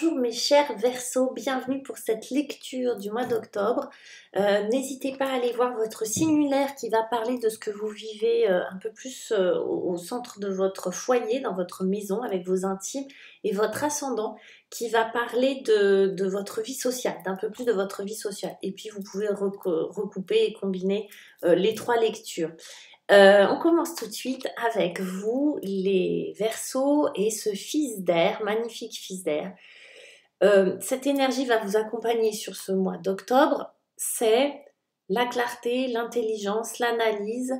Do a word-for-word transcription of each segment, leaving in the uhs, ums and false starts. Bonjour mes chers Verseaux, bienvenue pour cette lecture du mois d'octobre. Euh, N'hésitez pas à aller voir votre signulaire qui va parler de ce que vous vivez euh, un peu plus euh, au centre de votre foyer, dans votre maison, avec vos intimes, et votre ascendant qui va parler de, de votre vie sociale, d'un peu plus de votre vie sociale. Et puis vous pouvez recouper et combiner euh, les trois lectures. Euh, on commence tout de suite avec vous, les Verseaux, et ce fils d'air, magnifique fils d'air. Euh, cette énergie va vous accompagner sur ce mois d'octobre, c'est la clarté, l'intelligence, l'analyse,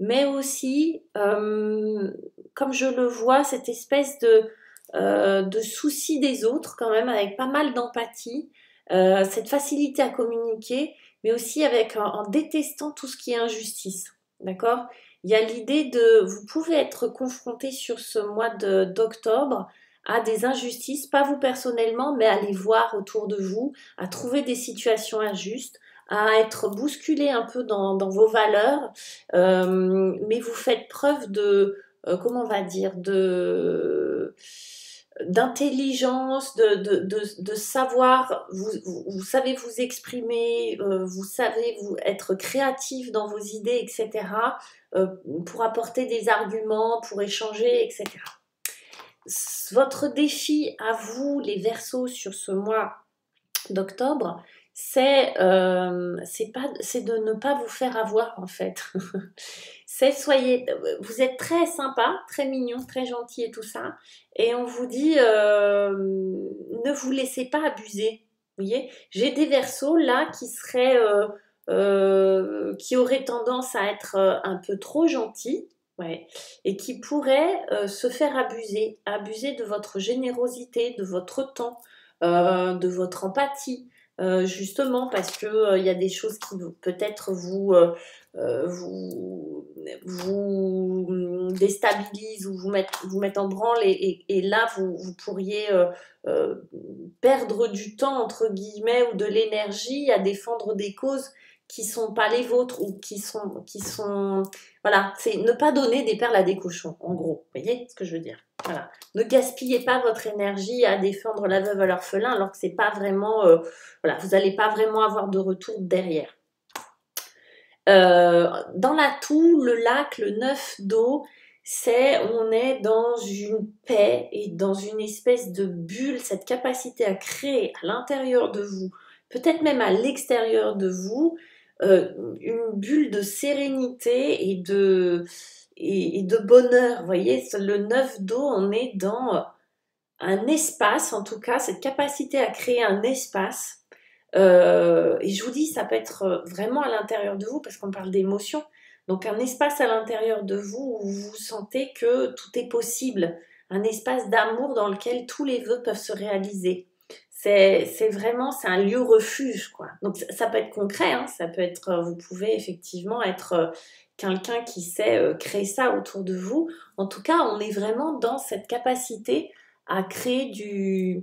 mais aussi, euh, comme je le vois, cette espèce de, euh, de souci des autres quand même, avec pas mal d'empathie, euh, cette facilité à communiquer, mais aussi avec, en, en détestant tout ce qui est injustice, d'accord? Il y a l'idée de, vous pouvez être confronté sur ce mois d'octobre, à des injustices, pas vous personnellement, mais à les voir autour de vous, à trouver des situations injustes, à être bousculé un peu dans, dans vos valeurs, euh, mais vous faites preuve de, euh, comment on va dire, de d'intelligence, de, de, de, de savoir, vous, vous, vous savez vous exprimer, euh, vous savez vous être créatif dans vos idées, et cetera, euh, pour apporter des arguments, pour échanger, et cetera. Votre défi à vous, les Verseaux, sur ce mois d'octobre, c'est euh, de ne pas vous faire avoir, en fait. c'est soyez, vous êtes très sympa, très mignon, très gentil et tout ça, et on vous dit euh, ne vous laissez pas abuser. Vous voyez, j'ai des Verseaux là qui seraient, euh, euh, qui auraient tendance à être euh, un peu trop gentils. Ouais. Et qui pourrait euh, se faire abuser, abuser de votre générosité, de votre temps, euh, de votre empathie, euh, justement parce qu'il euh, y a des choses qui peut-être vous, euh, vous, vous déstabilisent ou vous mettent, vous mettent en branle et, et, et là vous, vous pourriez euh, euh, perdre du temps entre guillemets ou de l'énergie à défendre des causes qui sont pas les vôtres ou qui sont... qui sont voilà, c'est ne pas donner des perles à des cochons, en gros. Vous voyez ce que je veux dire? Voilà. Ne gaspillez pas votre énergie à défendre la veuve à l'orphelin alors que c'est pas vraiment... Euh, voilà, vous n'allez pas vraiment avoir de retour derrière. Euh, dans l'atout, le lac, le neuf d'eau, c'est on est dans une paix et dans une espèce de bulle, cette capacité à créer à l'intérieur de vous, peut-être même à l'extérieur de vous, euh, une bulle de sérénité et de, et, et de bonheur. Vous voyez, le neuf d'eau, on est dans un espace, en tout cas, cette capacité à créer un espace. Euh, et je vous dis, ça peut être vraiment à l'intérieur de vous, parce qu'on parle d'émotion. Donc, un espace à l'intérieur de vous où vous sentez que tout est possible. Un espace d'amour dans lequel tous les vœux peuvent se réaliser. C'est vraiment, c'est un lieu refuge, quoi. Donc, ça, ça peut être concret, hein, ça peut être, vous pouvez effectivement être euh, quelqu'un qui sait euh, créer ça autour de vous. En tout cas, on est vraiment dans cette capacité à créer du,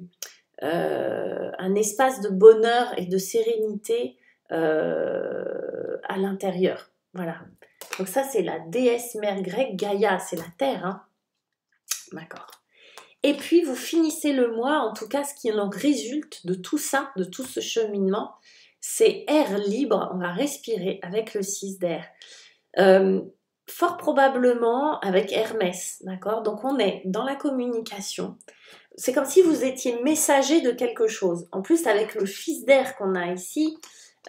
euh, un espace de bonheur et de sérénité euh, à l'intérieur. Voilà. Donc, ça, c'est la déesse mère grecque, Gaïa, c'est la terre, hein. D'accord. Et puis, vous finissez le mois, en tout cas, ce qui en résulte de tout ça, de tout ce cheminement, c'est air libre, on va respirer avec le six d'air. Euh, fort probablement avec Hermès, d'accord? Donc, on est dans la communication. C'est comme si vous étiez messager de quelque chose. En plus, avec le fils d'air qu'on a ici,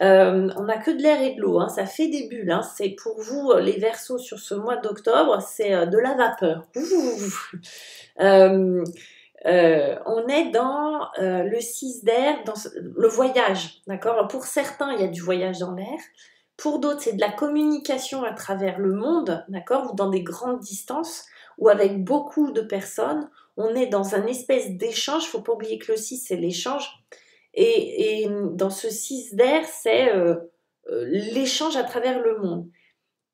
euh, on n'a que de l'air et de l'eau, hein, ça fait des bulles. Hein, c'est pour vous, les Verseaux, sur ce mois d'octobre, c'est euh, de la vapeur. Ouh. Euh, euh, on est dans euh, le six d'air, dans le voyage, d'accord? Pour certains, il y a du voyage dans l'air. Pour d'autres, c'est de la communication à travers le monde, d'accord? Ou dans des grandes distances, ou avec beaucoup de personnes. On est dans un espèce d'échange. Il ne faut pas oublier que le six, c'est l'échange. Et, et dans ce six d'air, c'est euh, euh, l'échange à travers le monde.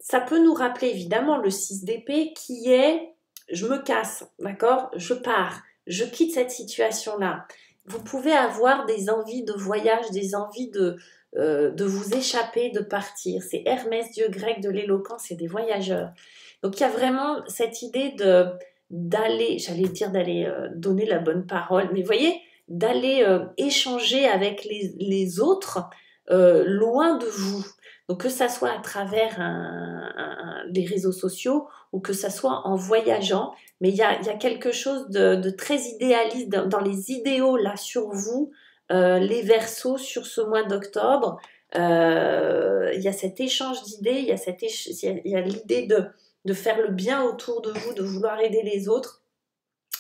Ça peut nous rappeler évidemment le six d'épée qui est... Je me casse, d'accord? Je pars, je quitte cette situation-là. Vous pouvez avoir des envies de voyage, des envies de, euh, de vous échapper, de partir. C'est Hermès, dieu grec de l'éloquence et des voyageurs. Donc, il y a vraiment cette idée d'aller, j'allais dire d'aller euh, donner la bonne parole, mais vous voyez, d'aller euh, échanger avec les, les autres euh, loin de vous. Donc que ça soit à travers un, un, les réseaux sociaux ou que ça soit en voyageant, mais il y a, y a quelque chose de, de très idéaliste dans, dans les idéaux là sur vous, euh, les Verseaux sur ce mois d'octobre. Il euh, y a cet échange d'idées, il y a, y a, y a l'idée de, de faire le bien autour de vous, de vouloir aider les autres.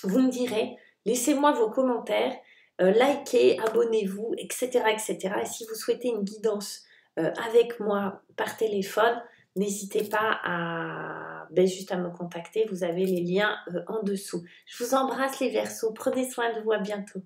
Vous me direz, laissez-moi vos commentaires, euh, likez, abonnez-vous, et cetera, et cetera. Et si vous souhaitez une guidance euh, avec moi par téléphone, n'hésitez pas à, ben, juste à me contacter, vous avez les liens euh, en dessous. Je vous embrasse les Verseaux, prenez soin de vous, à bientôt.